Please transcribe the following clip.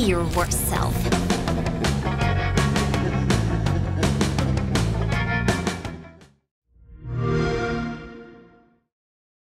Be your worst self.